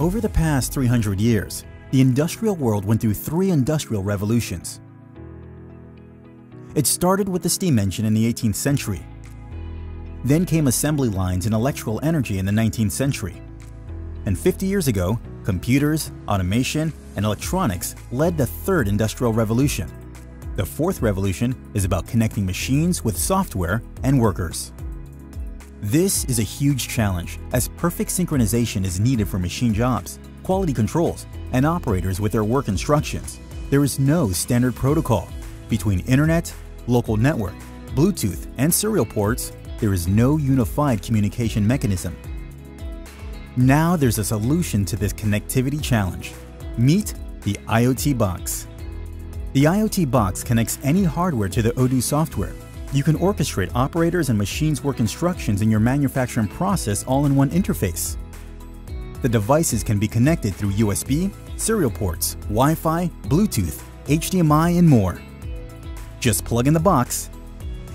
Over the past 300 years, the industrial world went through three industrial revolutions. It started with the steam engine in the 18th century. Then came assembly lines and electrical energy in the 19th century. And 50 years ago, computers, automation, and electronics led the third industrial revolution. The fourth revolution is about connecting machines with software and workers. This is a huge challenge, as perfect synchronization is needed for machine jobs, quality controls, and operators with their work instructions. There is no standard protocol. Between internet, local network, Bluetooth, and serial ports, there is no unified communication mechanism. Now there's a solution to this connectivity challenge. Meet the IoT Box. The IoT Box connects any hardware to the Odoo software. You can orchestrate operators and machines' work instructions in your manufacturing process all in one interface. The devices can be connected through USB, serial ports, Wi-Fi, Bluetooth, HDMI, and more. Just plug in the box,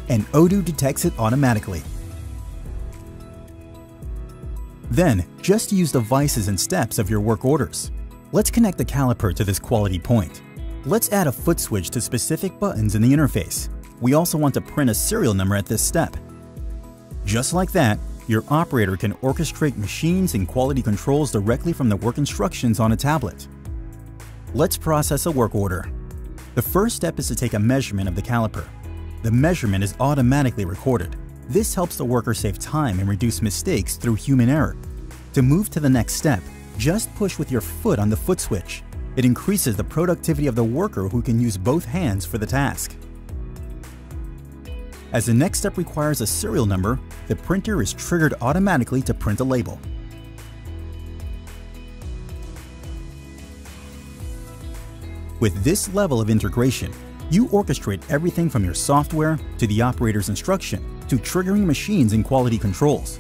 and Odoo detects it automatically. Then, just use the vices and steps of your work orders. Let's connect the caliper to this quality point. Let's add a foot switch to specific buttons in the interface. We also want to print a serial number at this step. Just like that, your operator can orchestrate machines and quality controls directly from the work instructions on a tablet. Let's process a work order. The first step is to take a measurement of the caliper. The measurement is automatically recorded. This helps the worker save time and reduce mistakes through human error. To move to the next step, just push with your foot on the foot switch. It increases the productivity of the worker who can use both hands for the task. As the next step requires a serial number, the printer is triggered automatically to print a label. With this level of integration, you orchestrate everything from your software to the operator's instruction to triggering machines and quality controls.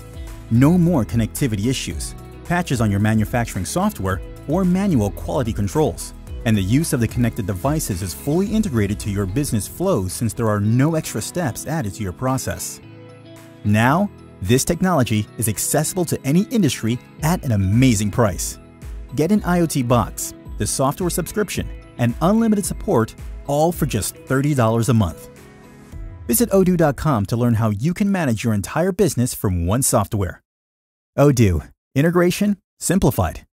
No more connectivity issues, patches on your manufacturing software, or manual quality controls. And the use of the connected devices is fully integrated to your business flow since there are no extra steps added to your process. Now, this technology is accessible to any industry at an amazing price. Get an IoT Box, the software subscription, and unlimited support, all for just $30 a month. Visit odoo.com to learn how you can manage your entire business from one software. Odoo. Integration simplified.